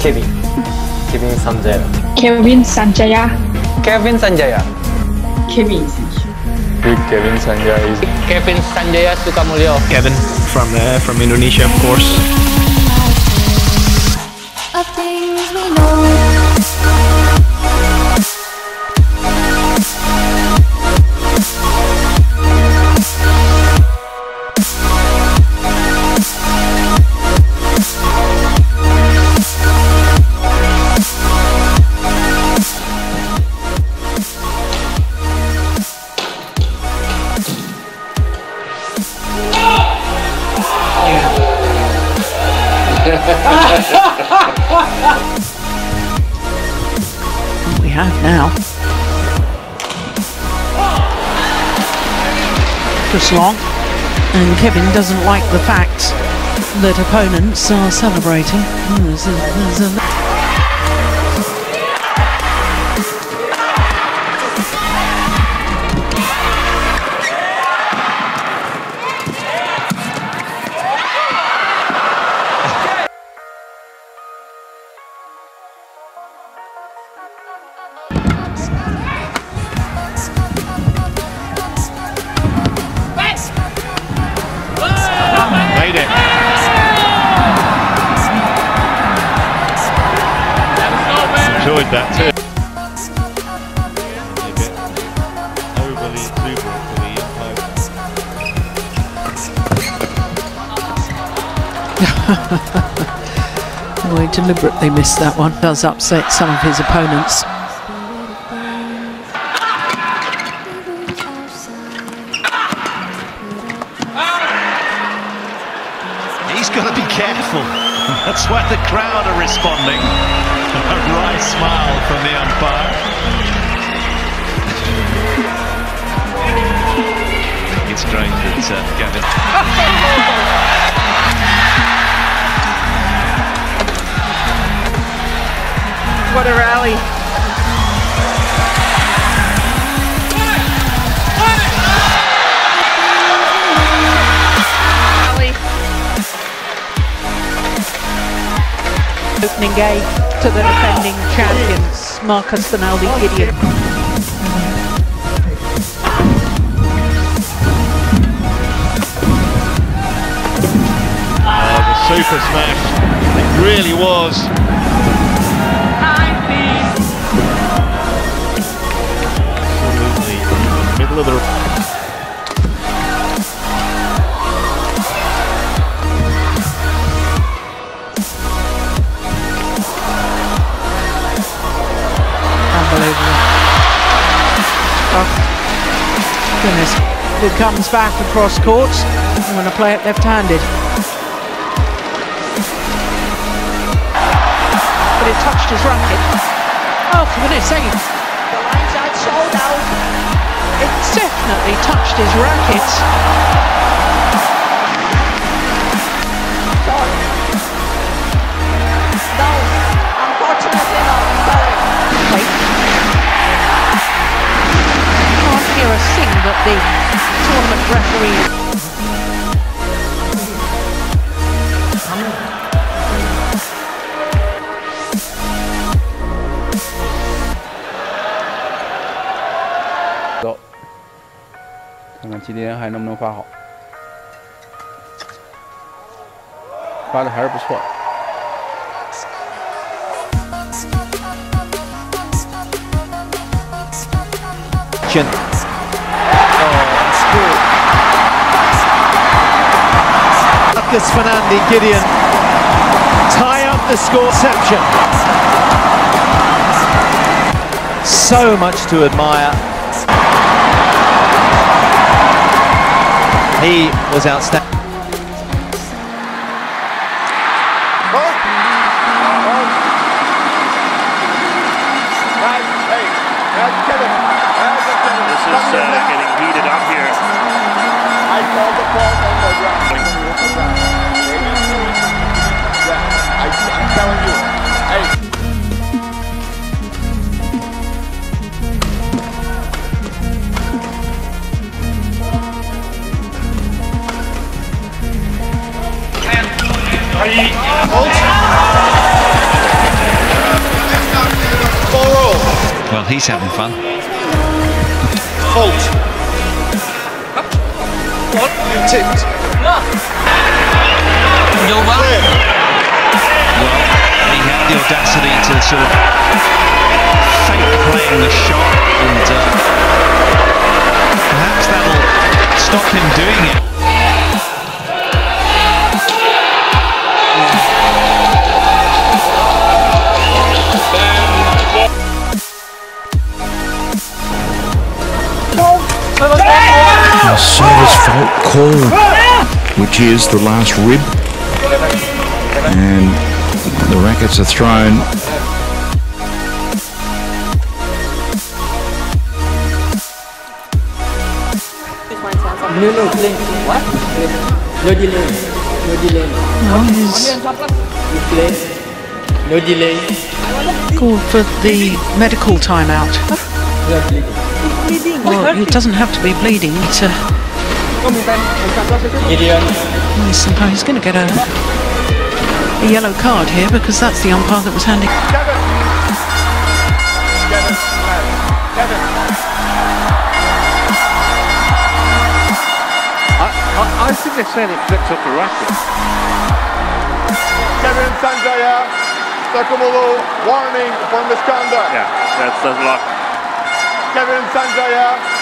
Kevin. Kevin Sanjaya. Kevin Sanjaya. Kevin Sanjaya. Kevin Sanjaya. Big Kevin Sanjaya is Kevin Sanjaya Sukamulio. Kevin from Indonesia, of course. Of things we know. We have now. Chris Long, and Kevin doesn't like the fact that opponents are celebrating. Enjoyed that too. A bit overly exuberant for the opponent. Well, he deliberately missed that one. Does upset some of his opponents. He's got to be careful. That's why the crowd are responding. A wry smile from the umpire. It's great that Gavin. What a rally. Opening game to the defending champions, Marcus Gideon. Oh, the super smash. It really was. Absolutely in the middle of the... Goodness, it comes back across court. I'm going to play it left-handed. But it touched his racket. Oh, for goodness sake. The line's out, sold out. It definitely touched his racket. Sorry. No, unfortunately not. Sorry. I can't hear a single. But the tournament referee. Go. 看看今天还能不能发好，发的还是不错。 Marcus Gideon tie up the score section. So much to admire. He was outstanding. This is getting heated up here. I called the ball on the ground. Yeah, I'm telling you. Hey. Three. he's having fun. Fault. What? You tipped. You're well. Well, he had the audacity to sort of fake playing the shot, and perhaps that'll stop him doing it. A service fault call, which is the last rib, and the rackets are thrown. No delay. What? No delay. No delay. No delay. Call for the medical timeout. Well, it doesn't have to be bleeding. It's he's going to get a yellow card here, because that's the umpire that was handing. I think they're saying it flipped up the racket. Kevin Sanjaya Sukamulio, warning for misconduct. Yeah, that's a lot. Kevin Sanjaya.